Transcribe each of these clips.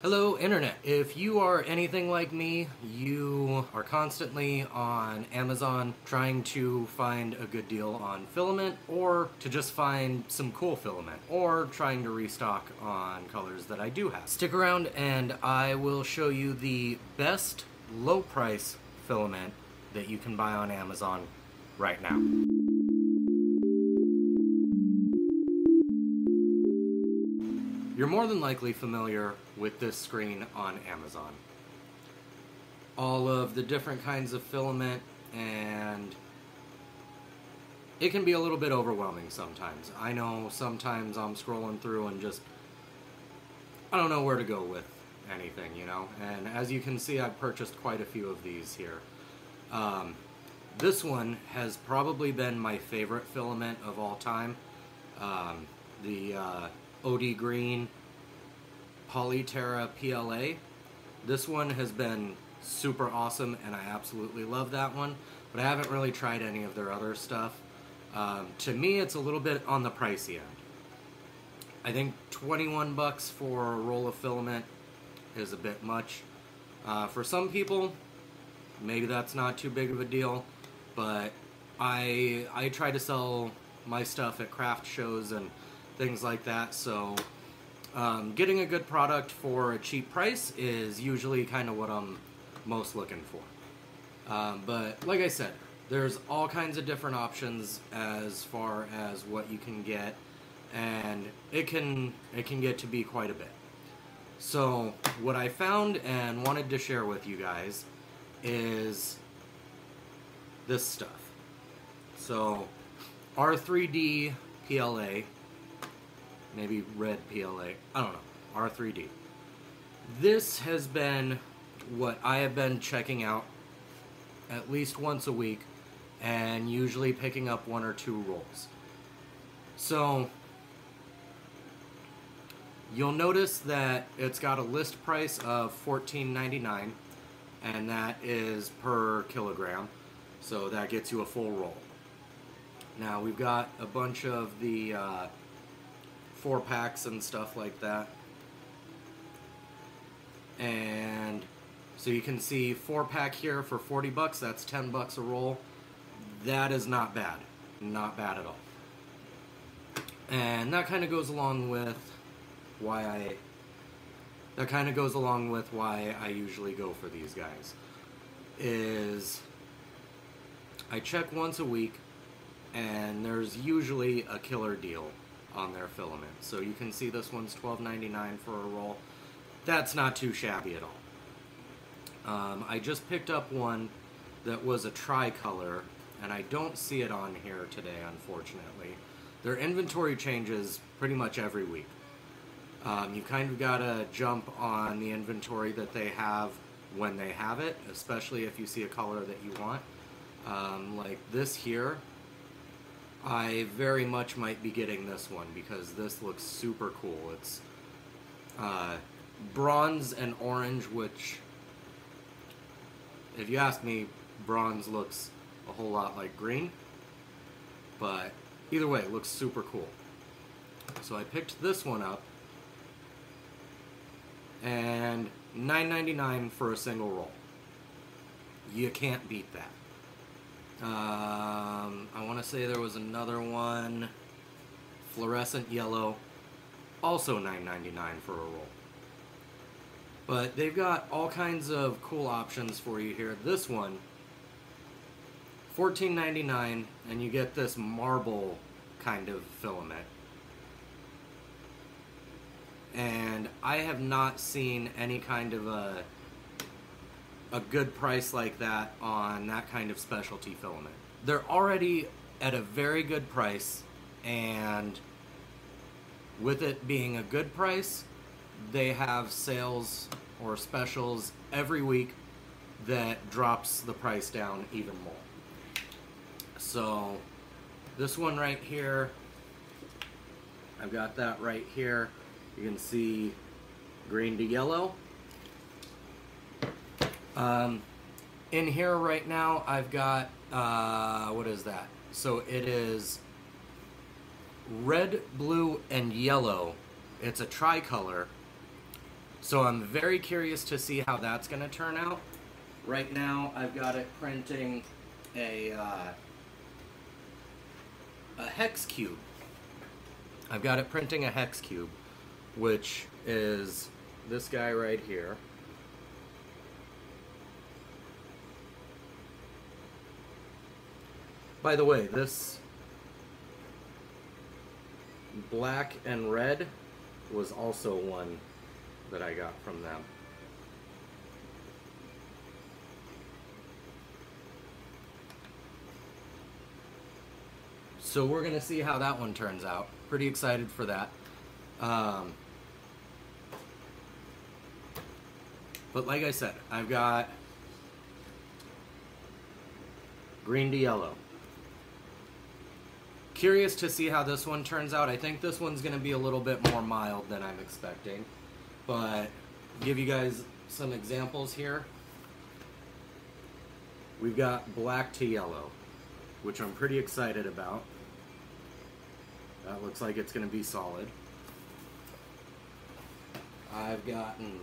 Hello Internet! If you are anything like me, you are constantly on Amazon trying to find a good deal on filament, or to just find some cool filament, or trying to restock on colors that I do have. Stick around and I will show you the best low price filament that you can buy on Amazon right now. You're more than likely familiar with this screen on Amazon. All of the different kinds of filament, and it can be a little bit overwhelming sometimes. I know sometimes I'm scrolling through and just, I don't know where to go with anything, you know? And as you can see, I've purchased quite a few of these here. This one has probably been my favorite filament of all time. The OD Green Polyterra PLA. This one has been super awesome and I absolutely love that one, but I haven't really tried any of their other stuff. To me, it's a little bit on the pricey end. I think 21 bucks for a roll of filament is a bit much. For some people, maybe that's not too big of a deal, but I try to sell my stuff at craft shows and things like that, so getting a good product for a cheap price is usually kind of what I'm most looking for. But like I said, there's all kinds of different options as far as what you can get, and it can get to be quite a bit. So what I found and wanted to share with you guys is this stuff. So R3D PLA, maybe red PLA, I don't know, R3D. This has been what I have been checking out at least once a week and usually picking up one or two rolls. So you'll notice that it's got a list price of $14.99, and that is per kilogram, so that gets you a full roll. Now we've got a bunch of the 4-packs and stuff like that, and so you can see 4-pack here for 40 bucks. That's 10 bucks a roll. That is not bad, not bad at all, and that kind of goes along with why I usually go for these guys. Is I check once a week and there's usually a killer deal on their filament. So you can see this one's $12.99 for a roll. That's not too shabby at all. I just picked up one that was a tricolor, and I don't see it on here today, unfortunately. Their inventory changes pretty much every week. You kind of gotta jump on the inventory that they have when they have it, especially if you see a color that you want. Like this here, I very much might be getting this one because this looks super cool. It's bronze and orange, which, if you ask me, bronze looks a whole lot like green. But either way, it looks super cool. So I picked this one up, and $9.99 for a single roll. You can't beat that. I want to say there was another one, fluorescent yellow, also $9.99 for a roll. But they've got all kinds of cool options for you here. This one, $14.99, and you get this marble kind of filament. And I have not seen any kind of a good price like that on that kind of specialty filament. They're already at a very good price, and with it being a good price, they have sales or specials every week that drops the price down even more. So this one right here, I've got that right here. You can see green to yellow. In here right now, I've got, what is that? So it is red, blue, and yellow. It's a tricolor. So I'm very curious to see how that's going to turn out. Right now I've got it printing a hex cube. I've got it printing a hex cube, which is this guy right here. By the way, this black and red was also one that I got from them. So we're gonna see how that one turns out. Pretty excited for that. But like I said, I've got green to yellow. Curious to see how this one turns out. I think this one's gonna be a little bit more mild than I'm expecting. But give you guys some examples here. We've got black to yellow, which I'm pretty excited about. That looks like it's gonna be solid. I've gotten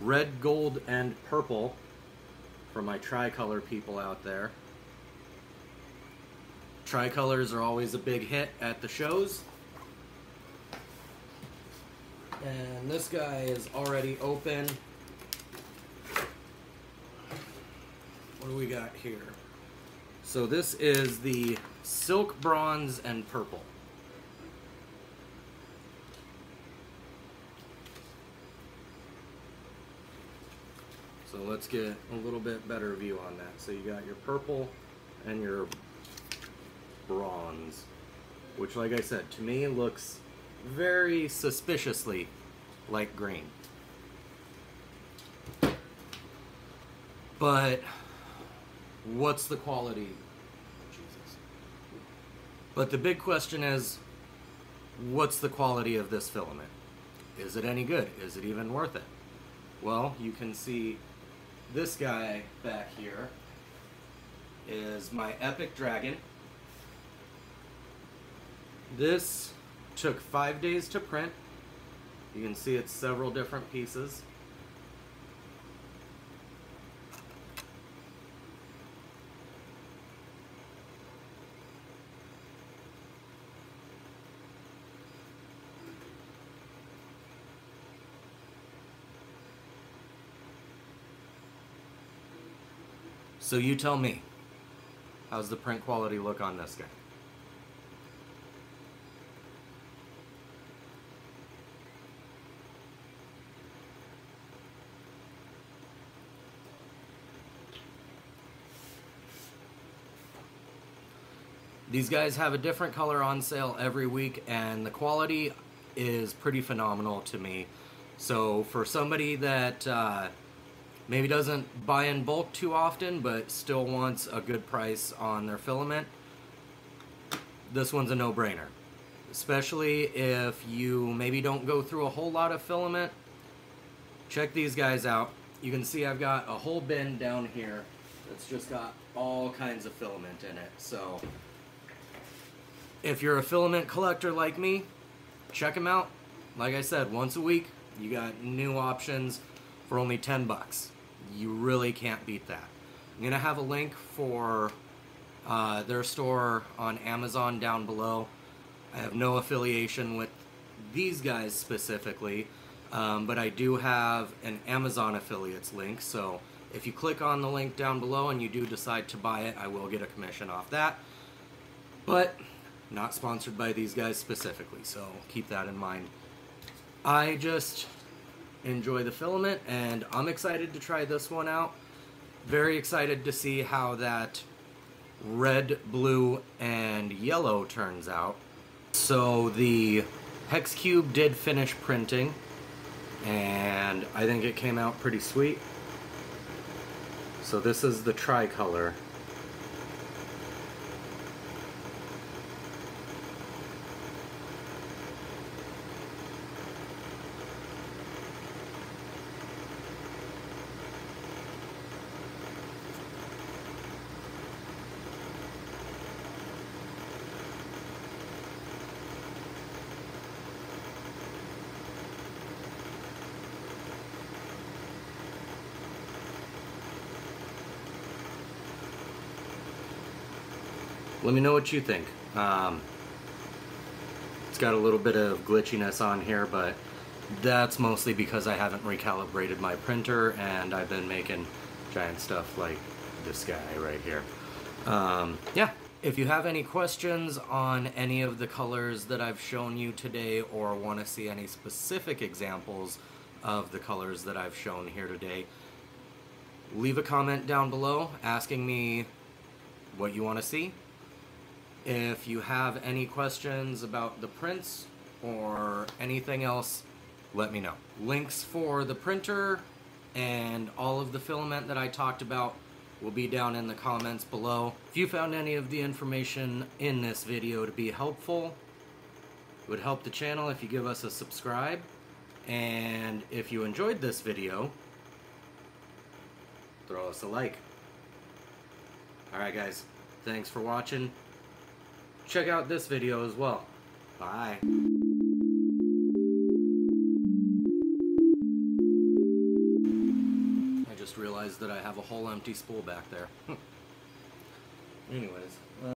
red, gold, and purple for my tricolor people out there. Tricolors are always a big hit at the shows. And this guy is already open. What do we got here? So this is the silk, bronze, and purple. So let's get a little bit better view on that. So you got your purple and your bronze, which, like I said, to me looks very suspiciously like green. But what's the quality? Jesus. But the big question is, what's the quality of this filament? Is it any good? Is it even worth it? Well, you can see this guy back here is my Epic Dragon. This took 5 days to print. You can see it's several different pieces. So you tell me, how's the print quality look on this guy? These guys have a different color on sale every week, and the quality is pretty phenomenal to me. So for somebody that maybe doesn't buy in bulk too often but still wants a good price on their filament, this one's a no-brainer. Especially if you maybe don't go through a whole lot of filament, check these guys out. You can see I've got a whole bin down here that's just got all kinds of filament in it. So if you're a filament collector like me, check them out. Like I said, once a week, you got new options for only 10 bucks. You really can't beat that. I'm gonna have a link for their store on Amazon down below. I have no affiliation with these guys specifically, but I do have an Amazon affiliates link. So if you click on the link down below and you do decide to buy it, I will get a commission off that. But not sponsored by these guys specifically, so keep that in mind. I just enjoy the filament, and I'm excited to try this one out. Very excited to see how that red, blue, and yellow turns out. So the hex cube did finish printing, and I think it came out pretty sweet. So this is the tricolor. let me know what you think. It's got a little bit of glitchiness on here, but that's mostly because I haven't recalibrated my printer and I've been making giant stuff like this guy right here. Yeah, if you have any questions on any of the colors that I've shown you today, or want to see any specific examples of the colors that I've shown here today, leave a comment down below asking me what you want to see. If you have any questions about the prints or anything else, let me know. Links for the printer and all of the filament that I talked about will be down in the comments below. If you found any of the information in this video to be helpful, it would help the channel if you give us a subscribe. And if you enjoyed this video, throw us a like. Alright guys, thanks for watching. Check out this video as well. Bye. That I have a whole empty spool back there. Anyways.